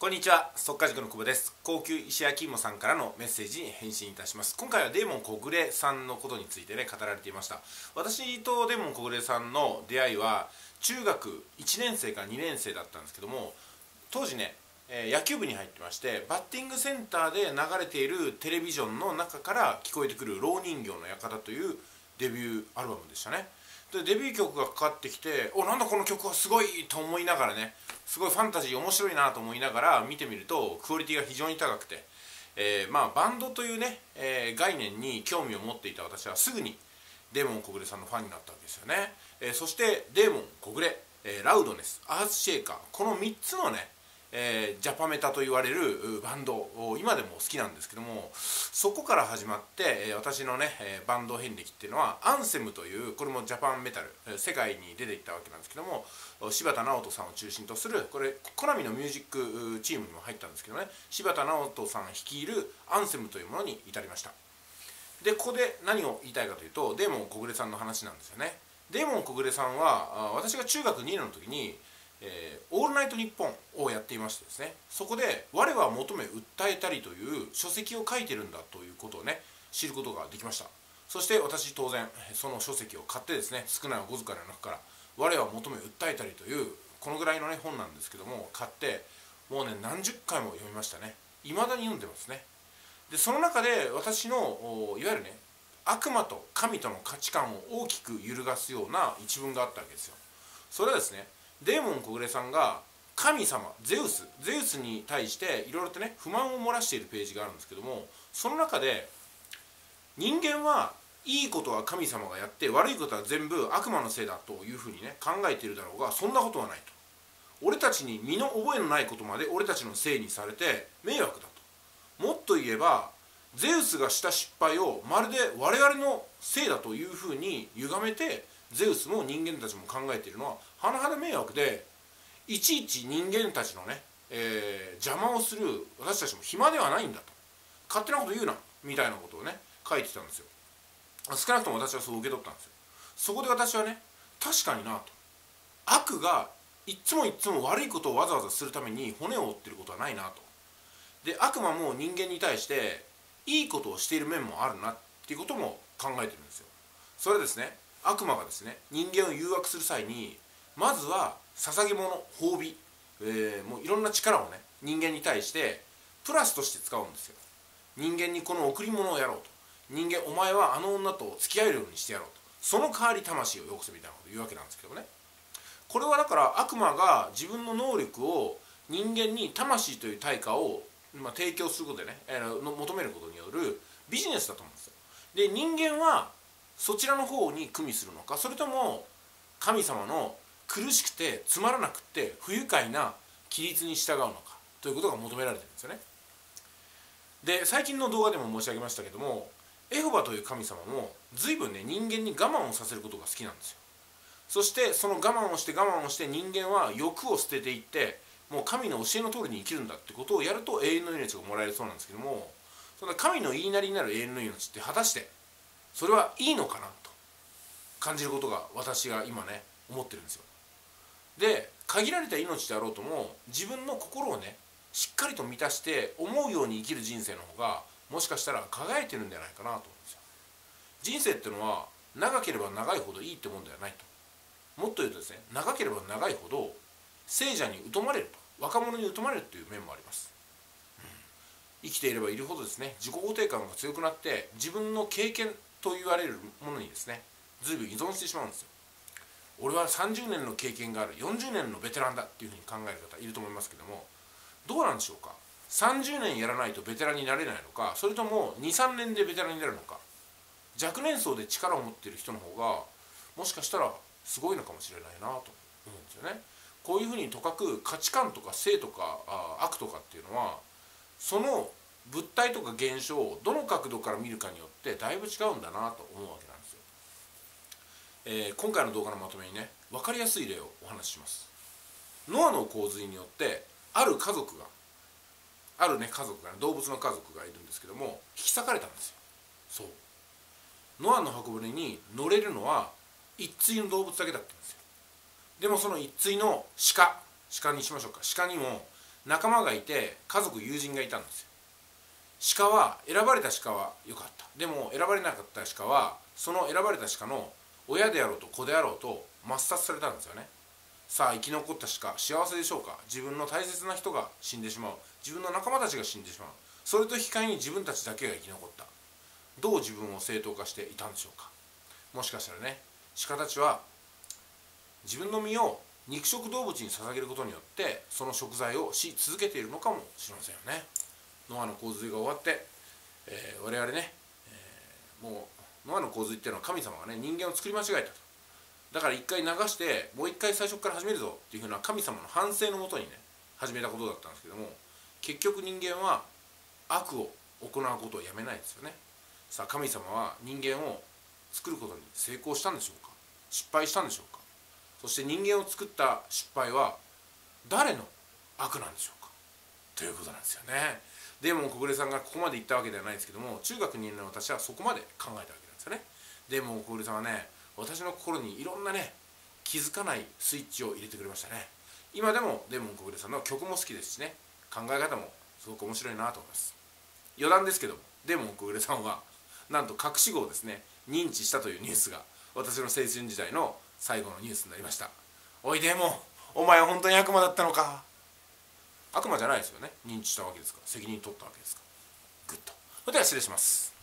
こんにちは、速稼塾の久保です。高級石焼き芋さんからのメッセージに返信いたします。今回はデーモン小暮さんのことについてね、語られていました。私とデーモン小暮さんの出会いは中学1年生から2年生だったんですけども、当時ね野球部に入ってまして、バッティングセンターで流れているテレビジョンの中から聞こえてくる「蝋人形の館」というデビューアルバムでしたね。でデビュー曲がかかってきて「おなんだこの曲はすごい!」と思いながらね、すごいファンタジー面白いなと思いながら見てみると、クオリティが非常に高くて、バンドというね、概念に興味を持っていた私はすぐにデーモン小暮さんのファンになったわけですよね。そしてデーモン小暮、ラウドネス、アースシェイカー、この3つのね、ジャパメタと言われるバンドを今でも好きなんですけども、そこから始まって私のねバンド遍歴っていうのはアンセムという、これもジャパンメタル世界に出ていったわけなんですけども、柴田直人さんを中心とするこれコナミのミュージックチームにも入ったんですけどね、柴田直人さん率いるアンセムというものに至りました。でここで何を言いたいかというと、デーモン小暮さんの話なんですよね。デーモン小暮さんは私が中学2年の時にオールナイトニッポンをやっていましてですね、そこで「我は求め訴えたり」という書籍を書いてるんだということをね、知ることができました。そして私当然その書籍を買ってですね、少ないお小遣いの中から「我は求め訴えたり」というこのぐらいのね本なんですけども、買ってもうね何十回も読みましたね。いまだに読んでますね。でその中で私のいわゆるね悪魔と神との価値観を大きく揺るがすような一文があったわけですよ。それはですね、デーモン小暮さんが神様ゼウスに対していろいろとね不満を漏らしているページがあるんですけども、その中で人間はいいことは神様がやって悪いことは全部悪魔のせいだというふうにね考えているだろうが、そんなことはないと。俺たちに身の覚えのないことまで俺たちのせいにされて迷惑だと。もっと言えばゼウスがした失敗をまるで我々のせいだというふうに歪めて、ゼウスも人間たちも考えているのは甚だ迷惑で、いちいち人間たちのね、邪魔をする私たちも暇ではないんだと、勝手なこと言うなみたいなことをね書いてたんですよ。少なくとも私はそう受け取ったんですよ。そこで私はね、確かになと、悪がいっつも悪いことをわざわざするために骨を折ってることはないなと。で悪魔も人間に対していいことをしている面もあるなっていうことも考えてるんですよ。それはですね、悪魔がですね人間を誘惑する際にまずは捧げ物、褒美、もういろんな力をね人間に対してプラスとして使うんですよ。人間にこの贈り物をやろうと、人間お前はあの女と付き合えるようにしてやろうと、その代わり魂をよこせみたいなことを言うわけなんですけどもね、これはだから悪魔が自分の能力を人間に魂という対価を、提供することでね、求めることによるビジネスだと思うんですよ。で人間はそちらの方に組みするのか、それとも神様の苦しくてつまらなくて不愉快な規律に従うのかということが求められてるんですよね。で最近の動画でも申し上げましたけども、エホバという神様も随分ね人間に我慢をさせることが好きなんですよ。そしてその我慢をして人間は欲を捨てていって、もう神の教えの通りに生きるんだってことをやると永遠の命がもらえるそうなんですけども、その神の言いなりになる永遠の命って果たしてそれはいいのかなと感じることが私が今ね思ってるんですよ。で限られた命であろうとも自分の心をねしっかりと満たして思うように生きる人生の方がもしかしたら輝いてるんじゃないかなと思うんですよ。人生ってのは長ければ長いほどいいってもんではないと。もっと言うとですね、長ければ長いほど聖者に疎まれると、若者に疎まれるという面もあります。生きていればいるほどですね自己肯定感が強くなって、自分の経験と言われるものにですね随分依存してしまうんですよ。俺は30年の経験がある、40年のベテランだっていうふうに考える方いると思いますけども、どうなんでしょうか。30年やらないとベテランになれないのか、それとも 2,3 年でベテランになるのか。若年層で力を持っている人の方がもしかしたらすごいのかもしれないなと思うんですよね。こういうふうにとかく価値観とか性とか悪とかっていうのはその物体とか現象をどの角度から見るかによってだいぶ違うんだなと思うわけなんですよ。今回の動画のまとめにね分かりやすい例をお話しします。ノアの洪水によってある家族がね動物の家族がいるんですけども引き裂かれたんですよ。そうノアの箱舟に乗れるのは一対の動物だけだったんですよ。でもその一対の鹿にしましょうか、鹿にも仲間がいて家族友人がいたんですよ。鹿は選ばれた鹿は良かった。でも選ばれなかった鹿はその選ばれた鹿の親であろうと子であろうと抹殺されたんですよね。さあ生き残った鹿幸せでしょうか。自分の大切な人が死んでしまう。自分の仲間たちが死んでしまう。それと引き換えに自分たちだけが生き残った。どう自分を正当化していたんでしょうか。もしかしたらね、鹿たちは自分の身を肉食動物に捧げることによってその食材をし続けているのかもしれませんよね。ノアの洪水が終わって、我々ね、もうノアの洪水っていうのは神様がね人間を作り間違えたと。だから一回流してもう一回最初から始めるぞっていうふうな神様の反省のもとにね始めたことだったんですけども、結局人間は悪を行うことをやめないですよね。さあ神様は人間を作ることに成功したんでしょうか。失敗したんでしょうか。そして人間を作った失敗は誰の悪なんでしょうかということなんですよね。でも小暮さんがここまで言ったわけではないんですけども、中学2年の私はそこまで考えたわけなんですよね。でも小暮さんはね、私の心にいろんなね気づかないスイッチを入れてくれましたね。今でもでも小暮さんの曲も好きですしね、考え方もすごく面白いなと思います。余談ですけども、でも小暮さんはなんと隠し子をですね認知したというニュースが私の青春時代の最後のニュースになりました。おいでもお前は本当に悪魔だったのか。悪魔じゃないですよね、認知したわけですから責任取ったわけですから。グッと。それでは失礼します。